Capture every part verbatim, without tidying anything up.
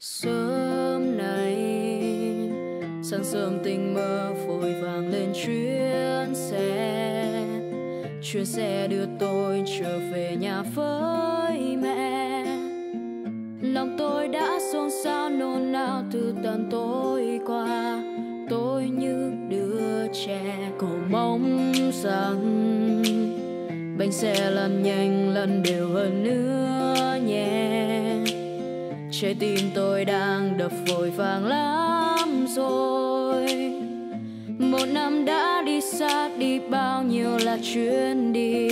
Sớm nay sáng sớm tình mơ vội vàng lên chuyến xe, chuyến xe đưa tôi trở về nhà với mẹ. Lòng tôi đã xôn xao nôn nao từ tận tối qua, tôi như đứa trẻ cầu mong rằng bánh xe lăn nhanh lăn đều hơn nữa nhé. Trái tim tôi đang đập vội vàng lắm rồi. Một năm đã đi xa, đi bao nhiêu là chuyến đi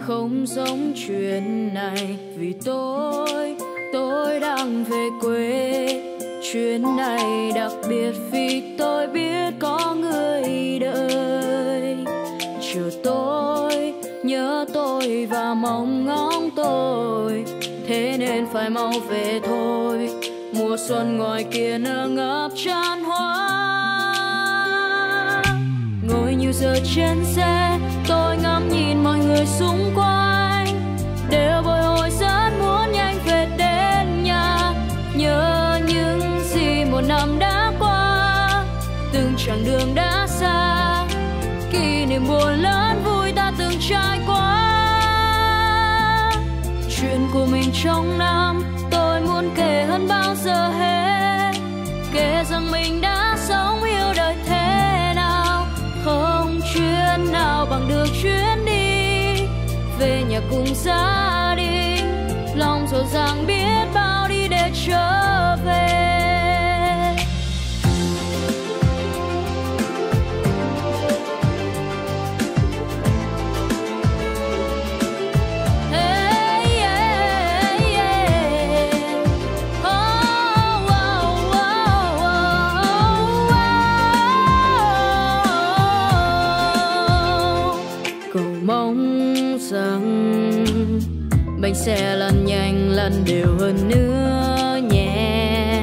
không giống chuyến này, vì tôi tôi đang về quê. Chuyến này đặc biệt vì tôi biết có người đợi chờ tôi, nhớ tôi và mong ngóng tôi, thế nên phải mau về thôi. Mùa xuân ngoài kia nở ngập tràn hoa. Ngồi nhiều giờ trên xe, tôi ngắm nhìn mọi người xung quanh, đều bồi hồi rất muốn nhanh về đến nhà. Nhớ những gì một năm đã qua, từng chặng đường đã xa, kỷ niệm buồn lớn vui ta từng trải qua. Chuyện của mình trong năm tôi muốn kể hơn bao giờ hết, kể rằng mình đã sống yêu đời thế nào. Không chuyến nào bằng được chuyến đi về nhà cùng gia đình, lòng rộn ràng biết bao đi để trở về. Bánh xe lăn nhanh lăn đều hơn nữa nhé.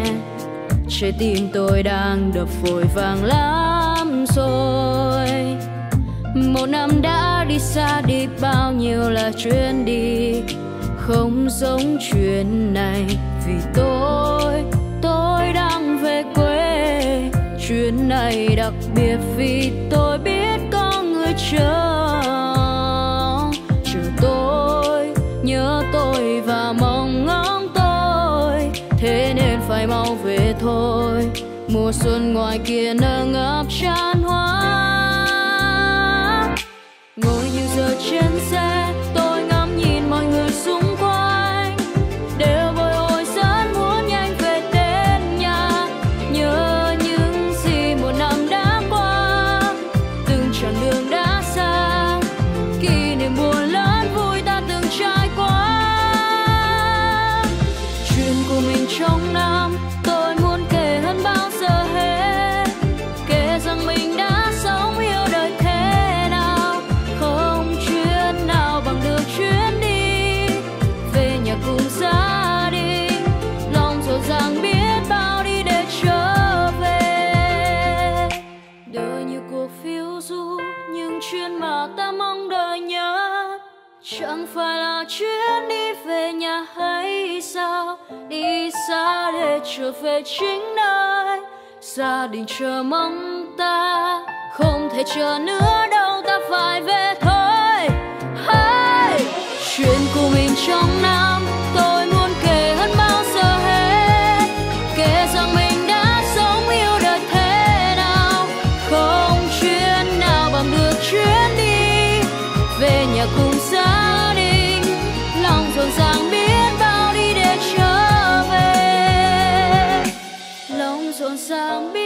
Trái tim tôi đang đập vội vàng lắm rồi. Một năm đã đi xa, đi bao nhiêu là chuyến đi không giống chuyến này, vì tôi tôi đang về quê. Chuyến này đặc biệt vì tôi biết có người chờ tôi, nhớ tôi và mong ngóng tôi, thế nên phải mau về thôi. Mùa xuân ngoài kia nở ngập tràn hoa. Ngồi nhiều giờ trên xe, tôi ngắm nhìn mọi người xung quanh, đều bồi hồi rất muốn nhanh về đến nhà. Nhớ những gì một năm đã qua, từng chặng đường đã xa, kỷ niệm buồn lớn trải qua. Chuyện của mình trong năm tôi muốn kể hơn bao giờ hết, kể rằng mình đã sống yêu đời thế nào. Không chuyến nào bằng được chuyến đi về nhà cùng gia đình, lòng rộn ràng biết bao đi để trở về. Đời như cuộc phiêu du, nhưng chuyến mà ta mong đợi nhớ chẳng phải là chuyến đi về nhà hay sao? Đi xa để trở về chính nơi, gia đình chờ mong ta, không thể chờ nữa đâu, ta phải về thôi. Hey! Chuyện của mình trong năm tôi muốn kể hơn bao giờ hết, kể rằng mình đã sống yêu đời thế nào. Không chuyến nào bằng được chuyến đi về nhà cùng gia. Rộn ràng biết bao đi để trở về, lòng rộn ràng biết